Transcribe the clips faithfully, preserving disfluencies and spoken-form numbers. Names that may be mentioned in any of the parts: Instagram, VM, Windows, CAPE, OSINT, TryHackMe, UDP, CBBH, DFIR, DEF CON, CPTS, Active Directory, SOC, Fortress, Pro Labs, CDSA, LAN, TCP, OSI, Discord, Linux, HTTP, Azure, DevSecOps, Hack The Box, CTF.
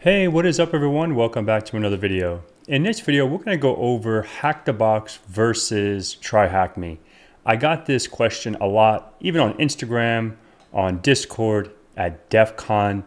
Hey, what is up everyone? Welcome back to another video. In this video, we're gonna go over Hack the Box versus TryHackMe. I got this question a lot, even on Instagram, on Discord, at DEF CON.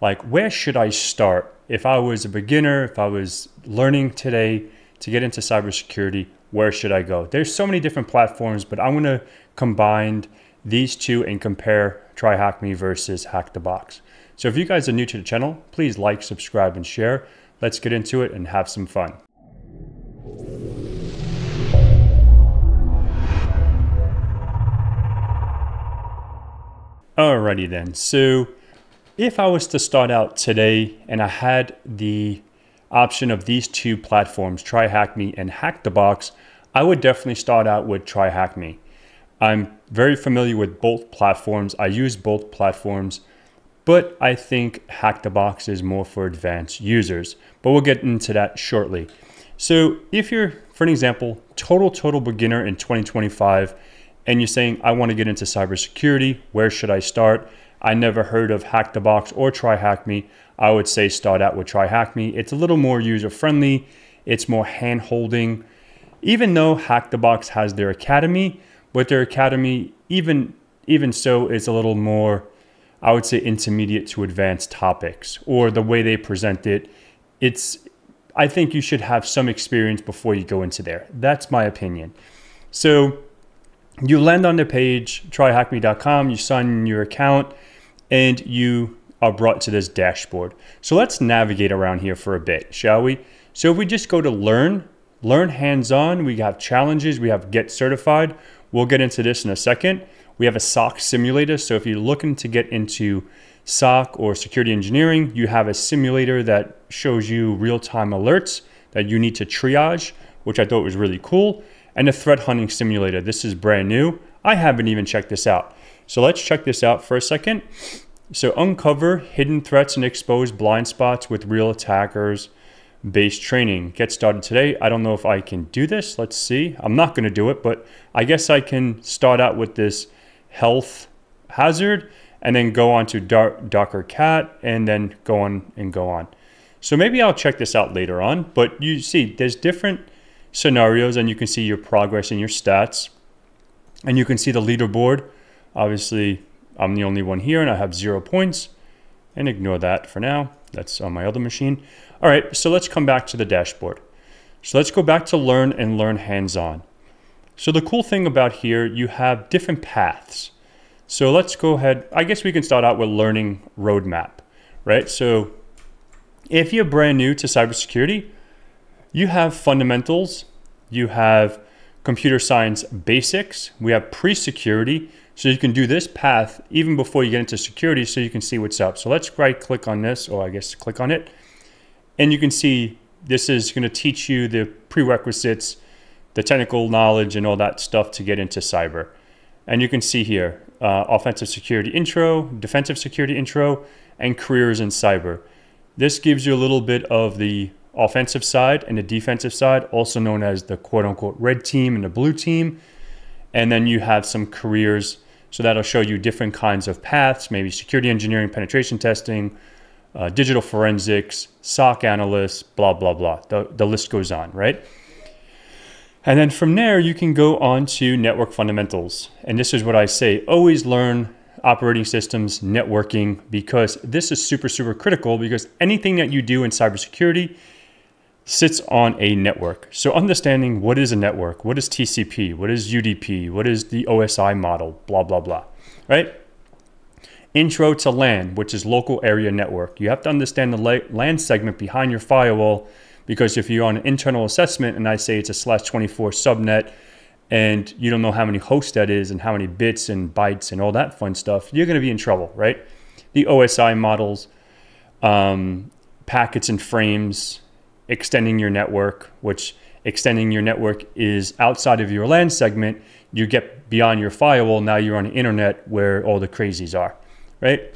Like, where should I start? If I was a beginner, if I was learning today to get into cybersecurity, where should I go? There's so many different platforms, but I'm gonna combine these two and compare TryHackMe versus Hack the Box. So if you guys are new to the channel, please like, subscribe, and share. Let's get into it and have some fun. Alrighty then, so if I was to start out today and I had the option of these two platforms, TryHackMe and Hack the Box, I would definitely start out with TryHackMe. I'm very familiar with both platforms. I use both platforms. But I think Hack the Box is more for advanced users, but we'll get into that shortly. So if you're, for an example, total, total beginner in twenty twenty-five, and you're saying, I want to get into cybersecurity, where should I start? I never heard of Hack the Box or TryHackMe. I would say start out with TryHackMe. It's a little more user-friendly. It's more hand-holding, even though Hack the Box has their academy, but their academy, even, even so, is a little more, I would say, intermediate to advanced topics, or the way they present it. It's, I think you should have some experience before you go into there. That's my opinion. So you land on the page, try hack me dot com, you sign in your account, and you are brought to this dashboard. So let's navigate around here for a bit, shall we? So if we just go to learn, learn hands-on, we have challenges, we have get certified. We'll get into this in a second. We have a S O C simulator. So if you're looking to get into S O C or security engineering, you have a simulator that shows you real-time alerts that you need to triage, which I thought was really cool. And a threat hunting simulator. This is brand new. I haven't even checked this out. So let's check this out for a second. So uncover hidden threats and expose blind spots with real attackers based training. Get started today. I don't know if I can do this. Let's see. I'm not going to do it, but I guess I can start out with this health hazard and then go on to Docker cat and then go on and go on. So maybe I'll check this out later on, but you see there's different scenarios and you can see your progress and your stats and you can see the leaderboard. Obviously I'm the only one here and I have zero points, and ignore that for now. That's on my other machine. All right, so let's come back to the dashboard. So let's go back to learn and learn hands-on. So the cool thing about here, you have different paths. So let's go ahead. I guess we can start out with learning roadmap, right? So if you're brand new to cybersecurity, you have fundamentals, you have computer science basics, we have pre-security. So you can do this path even before you get into security so you can see what's up. So let's right click on this, or I guess click on it. And you can see this is gonna teach you the prerequisites, the technical knowledge and all that stuff to get into cyber. And you can see here, uh, offensive security intro, defensive security intro, and careers in cyber. This gives you a little bit of the offensive side and the defensive side, also known as the quote unquote red team and the blue team. And then you have some careers. So that'll show you different kinds of paths, maybe security engineering, penetration testing, uh, digital forensics, S O C analysts, blah, blah, blah. The, the list goes on, right? And then from there, you can go on to network fundamentals. And this is what I say, always learn operating systems, networking, because this is super, super critical because anything that you do in cybersecurity sits on a network. So understanding what is a network, what is T C P, what is U D P, what is the O S I model, blah, blah, blah, right? Intro to LAN, which is local area network. You have to understand the LAN segment behind your firewall, because if you're on an internal assessment and I say it's a slash twenty-four subnet and you don't know how many hosts that is and how many bits and bytes and all that fun stuff, you're going to be in trouble, right? The O S I models, um, packets and frames, extending your network, which extending your network is outside of your LAN segment. You get beyond your firewall. Now you're on the internet where all the crazies are, right?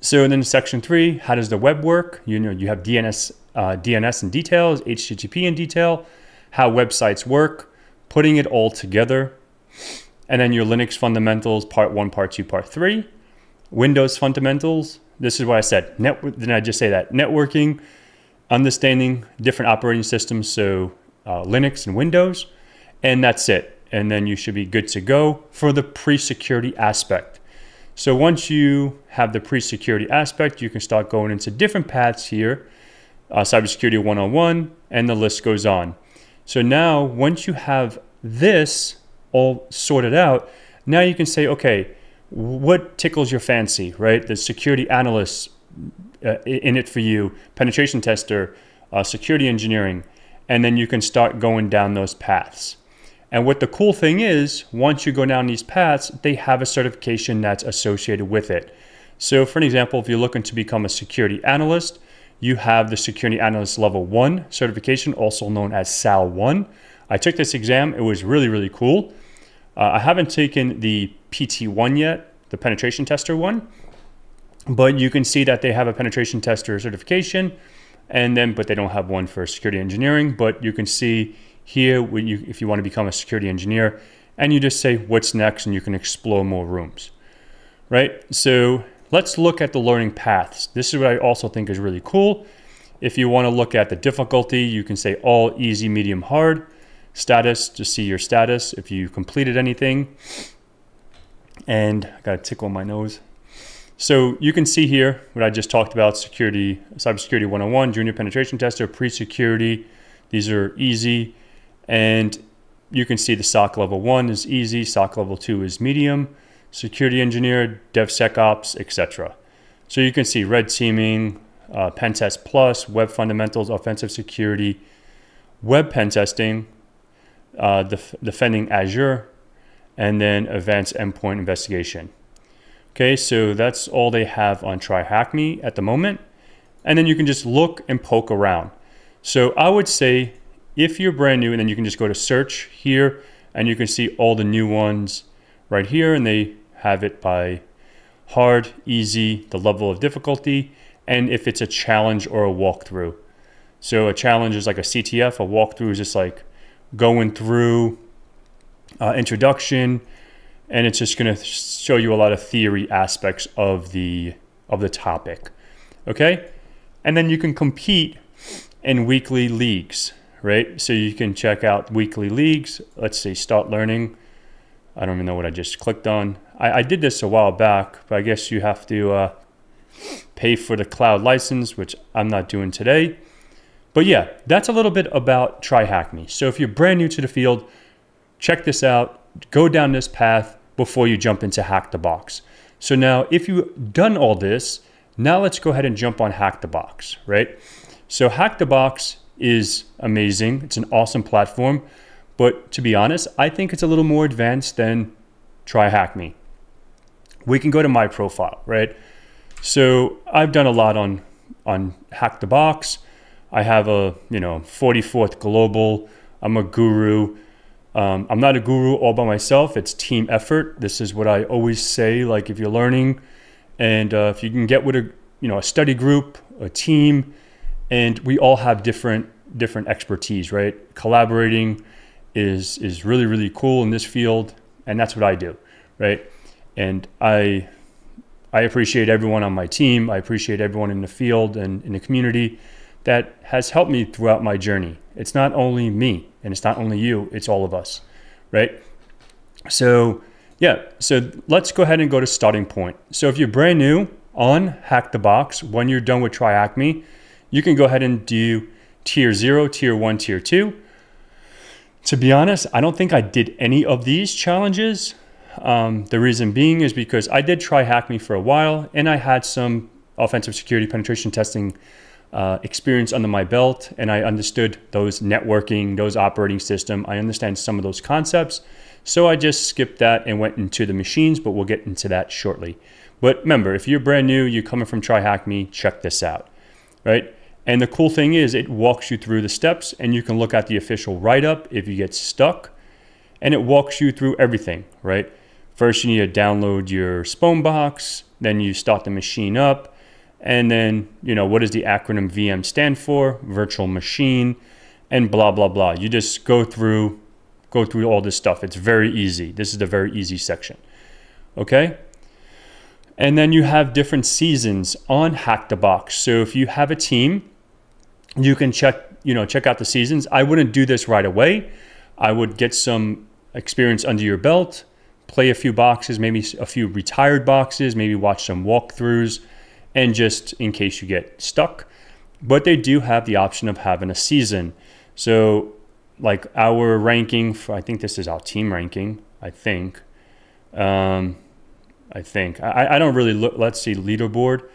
So then section three, how does the web work? You know, you have D N S, Uh, D N S in details, H T T P in detail, how websites work, putting it all together, and then your Linux fundamentals, part one, part two, part three, Windows fundamentals, This is what I said. Network, then I just say that. Networking, understanding different operating systems, so uh, Linux and Windows, and that's it. And then you should be good to go for the pre-security aspect. So once you have the pre-security aspect, you can start going into different paths here, uh, cybersecurity one oh one, and the list goes on. So now, once you have this all sorted out, now you can say, okay, what tickles your fancy, right? The security analysts uh, in it for you, penetration tester, uh, security engineering, and then you can start going down those paths. And what the cool thing is, once you go down these paths, they have a certification that's associated with it. So for an example, if you're looking to become a security analyst, you have the security analyst level one certification, also known as S A L one. I took this exam, it was really, really cool. Uh, I haven't taken the P T one yet, the penetration tester one, but you can see that they have a penetration tester certification, and then, but they don't have one for security engineering. But you can see here, when you, if you want to become a security engineer, and you just say what's next, and you can explore more rooms, right? So let's look at the learning paths. This is what I also think is really cool. If you want to look at the difficulty, you can say all, easy, medium, hard. Status, to see your status, if you completed anything. And I got a tickle in my nose. So you can see here what I just talked about, security, cybersecurity one oh one, junior penetration tester, pre-security, these are easy. And you can see the S O C level one is easy, S O C level two is medium, security engineer, DevSecOps, et cetera. So you can see red teaming, uh, pen test plus, web fundamentals, offensive security, web pen testing, Uh, def defending Azure, and then advanced endpoint investigation. Okay, so that's all they have on TryHackMe at the moment. And then you can just look and poke around. So I would say if you're brand new, and then you can just go to search here, and you can see all the new ones right here, and they have it by hard, easy, the level of difficulty, and if it's a challenge or a walkthrough. So a challenge is like a C T F, a walkthrough is just like going through uh, introduction, and it's just going to show you a lot of theory aspects of the of the topic. Okay, and then you can compete in weekly leagues, right? So you can check out weekly leagues. Let's say start learning. I don't even know what I just clicked on. I, I did this a while back, but I guess you have to uh, pay for the cloud license, which I'm not doing today. But yeah, that's a little bit about TryHackMe. So if you're brand new to the field, check this out, go down this path before you jump into Hack the Box. So now if you've done all this, now let's go ahead and jump on Hack the Box, right? So Hack the Box is amazing. It's an awesome platform, but to be honest, I think it's a little more advanced than TryHackMe. We can go to my profile, right? So I've done a lot on, on Hack the Box. I have a, you know, forty-fourth global, I'm a guru. Um, I'm not a guru all by myself, it's team effort. This is what I always say, like if you're learning and uh, if you can get with a, you know, a study group, a team, and we all have different different expertise, right? Collaborating is, is really, really cool in this field, and that's what I do, right? And I, I appreciate everyone on my team, I appreciate everyone in the field and in the community that has helped me throughout my journey. It's not only me, and it's not only you, it's all of us, right? So yeah, so let's go ahead and go to starting point. So if you're brand new on Hack the Box, when you're done with TryHackMe, you can go ahead and do tier zero, tier one, tier two. To be honest, I don't think I did any of these challenges. Um, the reason being is because I did TryHackMe for a while, and I had some offensive security penetration testing Uh, experience under my belt, and I understood those networking, those operating system. I understand some of those concepts. So I just skipped that and went into the machines, but we'll get into that shortly. But remember, if you're brand new, you're coming from TryHackMe, check this out, right? And the cool thing is it walks you through the steps, and you can look at the official write-up if you get stuck, and it walks you through everything, right? First, you need to download your spawn box, then you start the machine up, and then, you know, what does the acronym V M stand for? Virtual machine, and blah, blah, blah. You just go through, go through all this stuff. It's very easy. This is the very easy section, okay? And then you have different seasons on Hack the Box. So if you have a team, you can check, you know, check out the seasons. I wouldn't do this right away. I would get some experience under your belt, play a few boxes, maybe a few retired boxes, maybe watch some walkthroughs, and just in case you get stuck. But they do have the option of having a season. So like our ranking for, I think this is our team ranking, I think. Um, I think, I, I don't really look, let's see, leaderboard.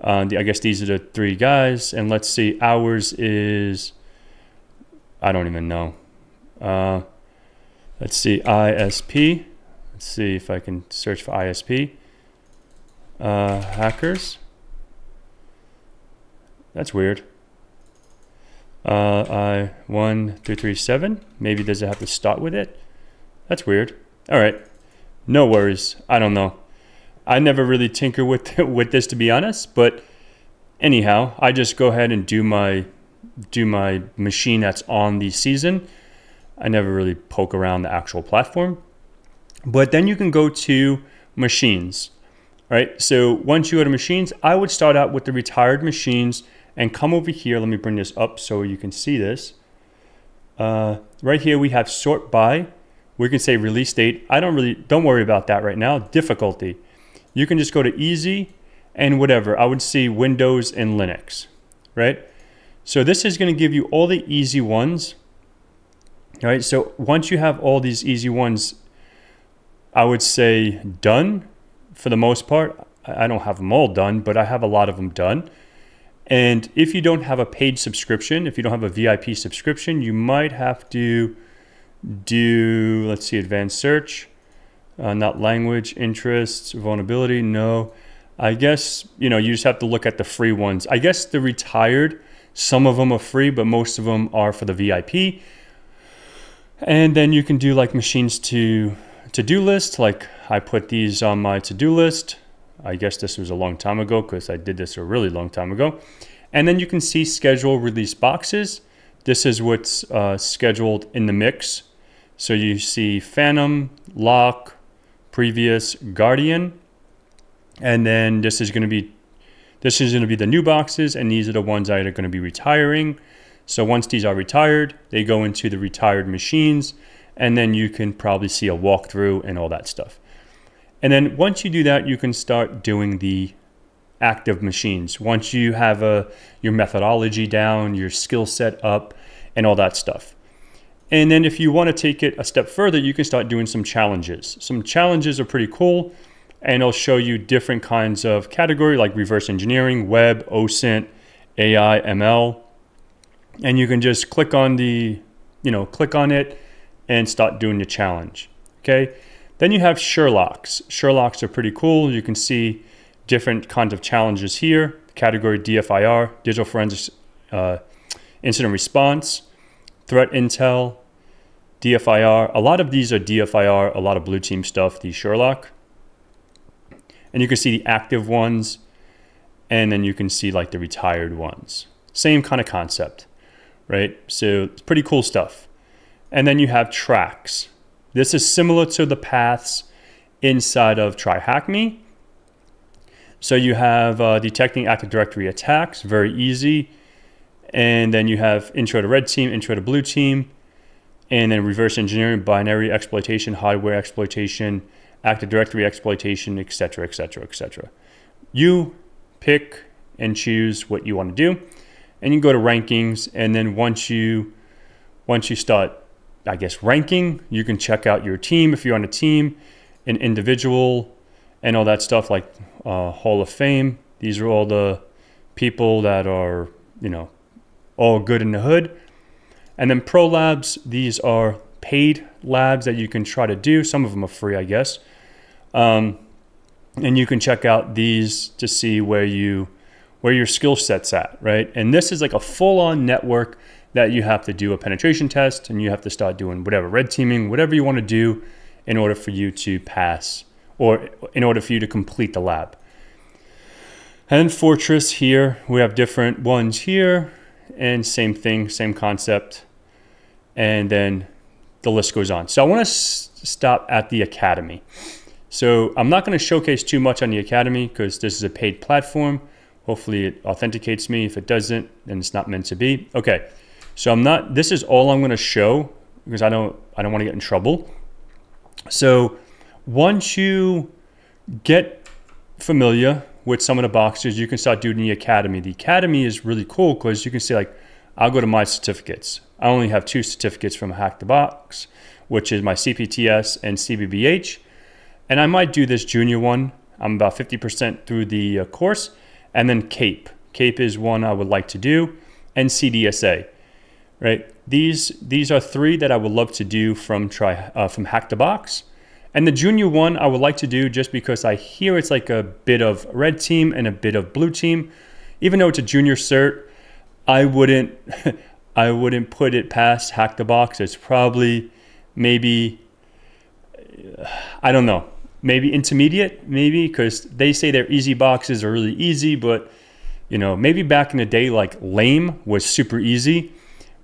Uh, the, I guess these are the three guys, and let's see, ours is, I don't even know. Uh, let's see, I S P. Let's see if I can search for I S P. Uh, hackers. That's weird. Uh, I one three three seven. Maybe does it have to start with it? That's weird. All right, no worries. I don't know. I never really tinker with with this, to be honest. But anyhow, I just go ahead and do my do my machine that's on the season. I never really poke around the actual platform. But then you can go to machines, right? So once you go to machines, I would start out with the retired machines and come over here. Let me bring this up so you can see this. Uh, right here, we have sort by. We can say release date. I don't really, don't worry about that right now. Difficulty. You can just go to easy and whatever. I would see Windows and Linux, right? So this is going to give you all the easy ones. All right, so once you have all these easy ones, I would say done for the most part. I don't have them all done, but I have a lot of them done. And if you don't have a paid subscription, if you don't have a V I P subscription, you might have to do, let's see, advanced search, uh, not language, interests, vulnerability, no. I guess, you know, you just have to look at the free ones. I guess the retired, some of them are free, but most of them are for the V I P. And then you can do like machines to to-do list. Like I put these on my to-do list. I guess this was a long time ago because I did this a really long time ago. And then you can see schedule release boxes. This is what's uh, scheduled in the mix. So you see Phantom, Lock, Previous, Guardian. And then this is going to be, this is going to be the new boxes. And these are the ones that are going to be retiring. So once these are retired, they go into the retired machines, and then you can probably see a walkthrough and all that stuff. And then once you do that, you can start doing the active machines. Once you have a, your methodology down, your skill set up, and all that stuff. And then if you want to take it a step further, you can start doing some challenges. Some challenges are pretty cool, and it'll show you different kinds of category, like reverse engineering, web, OSINT, A I, M L. And you can just click on the, you know, click on it and start doing the challenge, okay? Then you have Sherlocks. Sherlocks are pretty cool. You can see different kinds of challenges here. Category D F I R, Digital Forensics uh, Incident Response, Threat Intel, D F I R. A lot of these are D F I R, a lot of blue team stuff, the Sherlock. And you can see the active ones, and then you can see like the retired ones. Same kind of concept. Right? So it's pretty cool stuff. And then you have tracks. This is similar to the paths inside of TryHackMe. So you have uh, detecting Active Directory attacks, very easy. And then you have intro to red team, intro to blue team, and then reverse engineering, binary exploitation, hardware exploitation, Active Directory exploitation, et cetera, et cetera, et cetera. You pick and choose what you want to do. And you can go to rankings, and then once you once you start, I guess, ranking, you can check out your team if you're on a team, an individual, and all that stuff, like uh, Hall of Fame. These are all the people that are, you know, all good in the hood. And then Pro Labs, these are paid labs that you can try to do. Some of them are free, I guess. Um, and you can check out these to see where you where your skill set's at, right? And this is like a full-on network that you have to do a penetration test, and you have to start doing whatever, red teaming, whatever you want to do in order for you to pass, or in order for you to complete the lab. And Fortress here, we have different ones here, and same thing, same concept. And then the list goes on. So I want to stop at the academy. So I'm not going to showcase too much on the Academy because this is a paid platform. Hopefully it authenticates me. If it doesn't, then it's not meant to be. Okay, so I'm not, this is all I'm going to show because I don't, I don't want to get in trouble. So once you get familiar with some of the boxes, you can start doing the Academy. The Academy is really cool because you can say like, I'll go to my certificates. I only have two certificates from Hack the Box, which is my C P T S and C B B H. And I might do this junior one. I'm about fifty percent through the course. And then CAPE. CAPE is one I would like to do. And C D S A, right? These, these are three that I would love to do from, try, uh, from Hack the Box. And the junior one I would like to do just because I hear it's like a bit of red team and a bit of blue team. Even though it's a junior cert, I wouldn't, I wouldn't put it past Hack the Box. It's probably maybe, I don't know. Maybe intermediate, maybe, because they say their easy boxes are really easy, but you know, maybe back in the day, like LAME was super easy,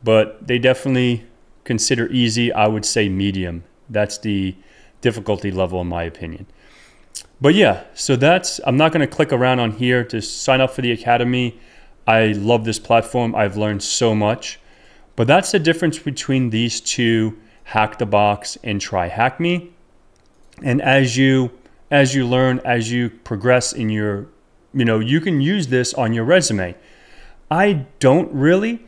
but they definitely consider easy, I would say medium. That's the difficulty level in my opinion. But yeah, so that's, I'm not gonna click around on here to sign up for the Academy. I love this platform, I've learned so much, but that's the difference between these two, Hack the Box and TryHackMe. And as you as you learn, as you progress in your, you know, you can use this on your resume. I don't really,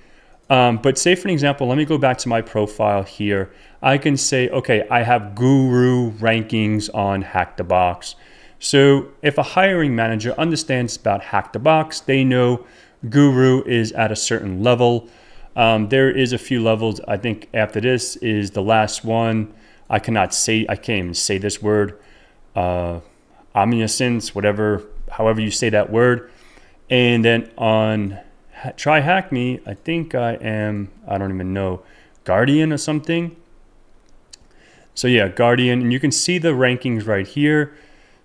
um, but say for an example, let me go back to my profile here. I can say, okay, I have guru rankings on Hack the Box. So if a hiring manager understands about Hack the Box, they know guru is at a certain level. Um, there is a few levels. I think after this is the last one. I cannot say, I can't even say this word, uh, omniscience, whatever, however you say that word. And then on TryHackMe, I think I am, I don't even know, Guardian or something. So yeah, Guardian, and you can see the rankings right here.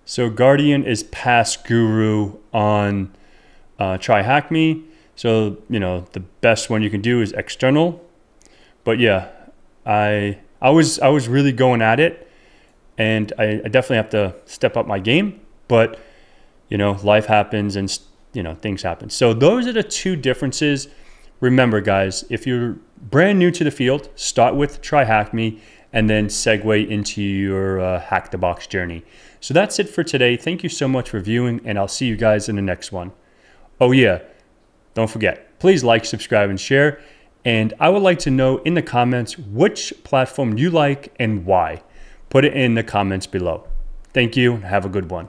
So Guardian is past guru on uh, TryHackMe. So, you know, the best one you can do is external. But yeah, I... I was I was really going at it, and I, I definitely have to step up my game. But you know, life happens, and you know things happen. So those are the two differences. Remember, guys, if you're brand new to the field, start with TryHackMe, and then segue into your uh, Hack the Box journey. So that's it for today. Thank you so much for viewing, and I'll see you guys in the next one. Oh yeah, don't forget, please like, subscribe, and share. And I would like to know in the comments which platform you like and why. Put it in the comments below. Thank you and have a good one.